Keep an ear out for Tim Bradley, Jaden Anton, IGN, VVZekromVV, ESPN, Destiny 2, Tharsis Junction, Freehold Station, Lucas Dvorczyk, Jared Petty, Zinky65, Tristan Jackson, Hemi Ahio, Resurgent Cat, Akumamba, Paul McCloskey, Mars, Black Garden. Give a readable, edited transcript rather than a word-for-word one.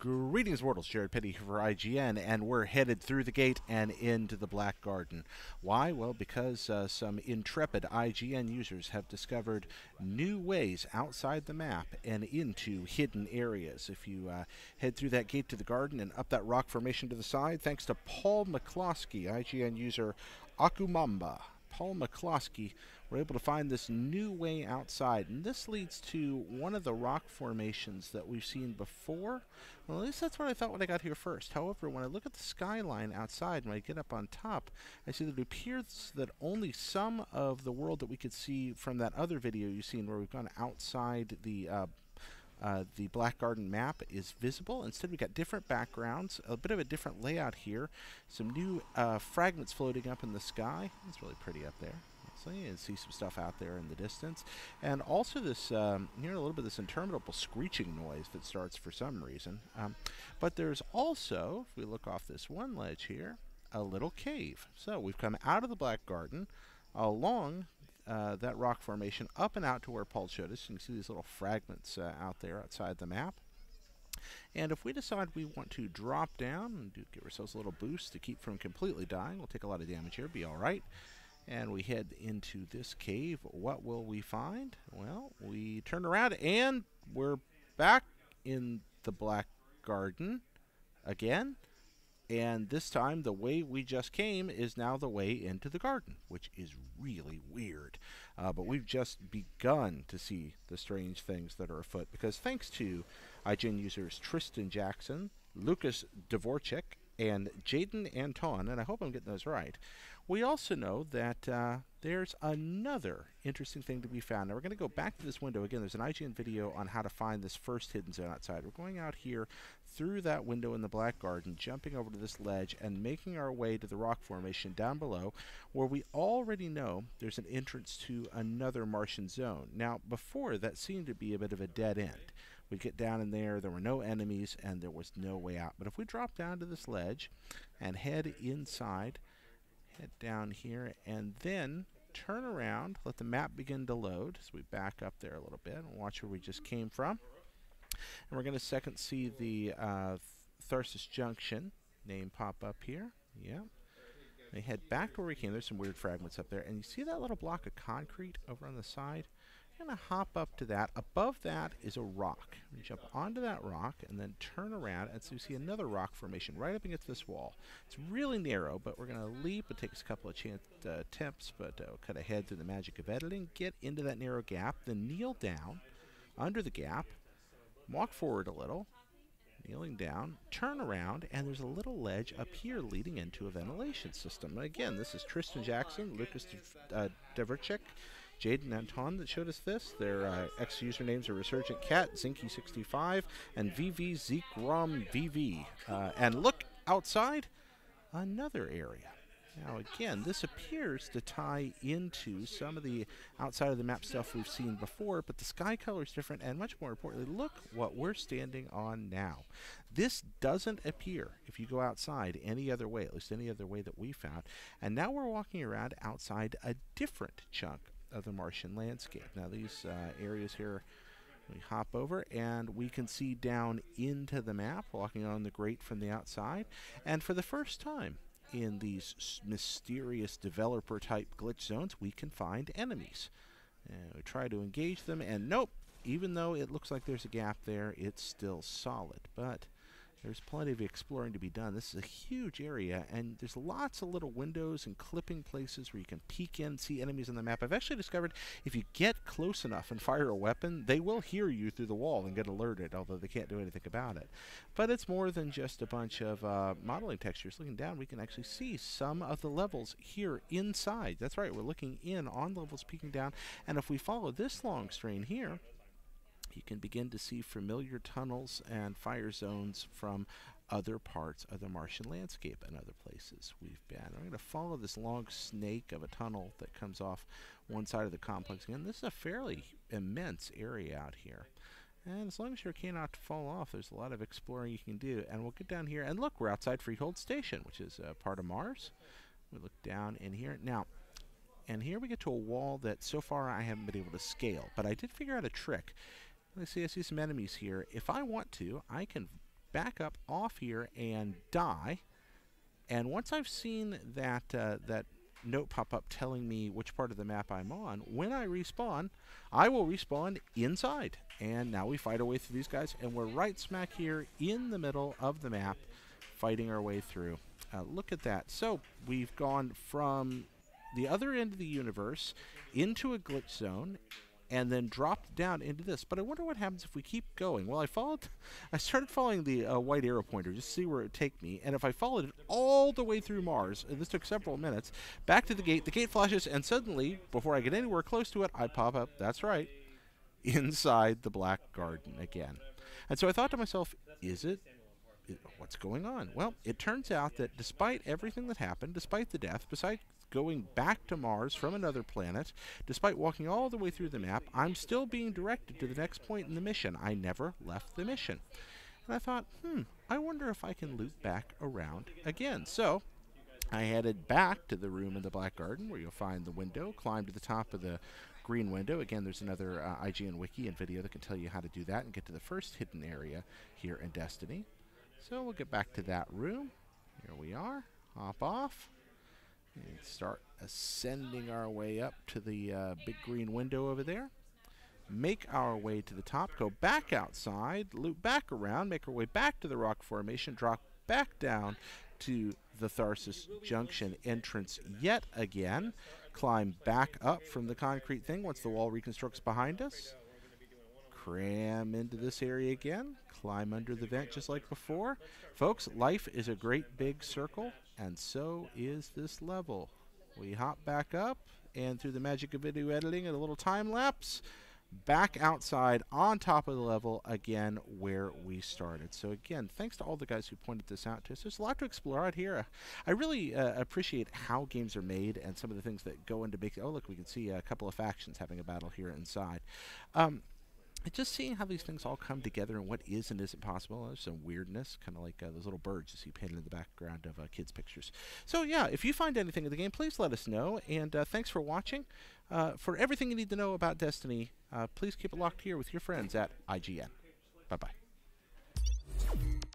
Greetings, mortals. Jared Petty for IGN, and we're headed through the gate and into the Black Garden. Why? Well, because some intrepid IGN users have discovered new ways outside the map and into hidden areas. If you head through that gate to the garden and up that rock formation to the side, thanks to Paul McCloskey, IGN user Akumamba. Paul McCloskey were able to find this new way outside, and this leads to one of the rock formations that we've seen before. Well, at least that's what I thought when I got here first. However, when I look at the skyline outside, when I get up on top, I see that it appears that only some of the world that we could see from that other video you've seen where we've gone outside the Black Garden map is visible. Instead, we've got different backgrounds, a bit of a different layout here, some new fragments floating up in the sky. It's really pretty up there. So you can see some stuff out there in the distance. And also this, hearing a little bit of this interminable screeching noise that starts for some reason. But there's also, if we look off this one ledge here, a little cave. So we've come out of the Black Garden along that rock formation up and out to where Paul showed us. You can see these little fragments out there outside the map. And if we decide we want to drop down and do give ourselves a little boost to keep from completely dying, we'll take a lot of damage here, be all right. And we head into this cave. What will we find? Well, we turn around and we're back in the Black Garden again. And this time, the way we just came is now the way into the garden, which is really weird. But we've just begun to see the strange things that are afoot, because thanks to IGN users Tristan Jackson, Lucas Dvorczyk, and Jaden Anton, and I hope I'm getting those right, we also know that there's another interesting thing to be found. Now, we're going to go back to this window. Again, there's an IGN video on how to find this first hidden zone outside. We're going out here through that window in the Black Garden, jumping over to this ledge, and making our way to the rock formation down below, where we already know there's an entrance to another Martian zone. Now, before, that seemed to be a bit of a dead end. We get down in there, there were no enemies, and there was no way out. But if we drop down to this ledge and head inside, head down here, and then turn around, let the map begin to load. So we back up there a little bit and watch where we just came from. And we're going to second see the Tharsis Junction name pop up here. Yeah. They head back to where we came. There's some weird fragments up there. And you see that little block of concrete over on the side? We're going to hop up to that. Above that is a rock. We jump onto that rock and then turn around, and so you see another rock formation right up against this wall. It's really narrow, but we're going to leap. It takes a couple of attempts, but we'll cut ahead through the magic of editing, get into that narrow gap, then kneel down under the gap, walk forward a little, kneeling down, turn around, and there's a little ledge up here leading into a ventilation system. And again, this is Tristan Jackson, Lucas Dvorczyk, Jaden Anton that showed us this. Their ex-usernames are Resurgent Cat, Zinky65, and VVZekromVV. And look outside, another area. Now again, this appears to tie into some of the outside of the map stuff we've seen before, but the sky color is different, and much more importantly, look what we're standing on now. This doesn't appear if you go outside any other way, at least any other way that we found. And now we're walking around outside a different chunk of the Martian landscape. Now these areas here, we hop over and we can see down into the map, walking on the grate from the outside. And for the first time in these mysterious developer type glitch zones, we can find enemies. We try to engage them, and nope, even though it looks like there's a gap there, it's still solid. But there's plenty of exploring to be done. This is a huge area, and there's lots of little windows and clipping places where you can peek in and see enemies on the map. I've actually discovered if you get close enough and fire a weapon, they will hear you through the wall and get alerted, although they can't do anything about it. But it's more than just a bunch of modeling textures. Looking down, we can actually see some of the levels here inside. That's right, we're looking in on levels, peeking down, and if we follow this long strain here, you can begin to see familiar tunnels and fire zones from other parts of the Martian landscape and other places we've been. I'm going to follow this long snake of a tunnel that comes off one side of the complex. Again, this is a fairly immense area out here. And as long as your cane not to fall off, there's a lot of exploring you can do. And we'll get down here, and look, we're outside Freehold Station, which is part of Mars. We look down in here. Now, and here we get to a wall that so far I haven't been able to scale, but I did figure out a trick. I see some enemies here. If I want to, I can back up off here and die. And once I've seen that, that note pop up telling me which part of the map I'm on, when I respawn, I will respawn inside. And now we fight our way through these guys, and we're right smack here in the middle of the map, fighting our way through. Look at that. So we've gone from the other end of the universe into a glitch zone, and then dropped down into this. But I wonder what happens if we keep going. Well, I started following the white arrow pointer just to see where it would take me, and if I followed it all the way through Mars, and this took several minutes, back to the gate flashes, and suddenly, before I get anywhere close to it, I pop up, that's right, inside the Black Garden again. And so I thought to myself, is it? What's going on? Well, it turns out that despite everything that happened, despite the death, besides going back to Mars from another planet, despite walking all the way through the map, I'm still being directed to the next point in the mission. I never left the mission. And I thought, I wonder if I can loop back around again. So I headed back to the room in the Black Garden where you'll find the window, climbed to the top of the green window. Again, there's another IGN wiki and video that can tell you how to do that and get to the first hidden area here in Destiny. So we'll get back to that room. Here we are. Hop off. And start ascending our way up to the big green window over there. Make our way to the top. Go back outside. Loop back around. Make our way back to the rock formation. Drop back down to the Tharsis Junction entrance yet again. Climb back up from the concrete thing once the wall reconstructs behind us. Cram into this area again. Climb under the vent just like before. Folks, life is a great big circle, and so is this level. We hop back up, and through the magic of video editing and a little time lapse, back outside on top of the level again where we started. So again, thanks to all the guys who pointed this out to us. There's a lot to explore out here. I really appreciate how games are made and some of the things that go into making. Oh, look, we can see a couple of factions having a battle here inside. Just seeing how these things all come together and what is and isn't possible. There's some weirdness, kind of like those little birds you see painted in the background of kids' pictures. So yeah, if you find anything in the game, please let us know. And thanks for watching. For everything you need to know about Destiny, please keep it locked here with your friends at IGN. Bye-bye.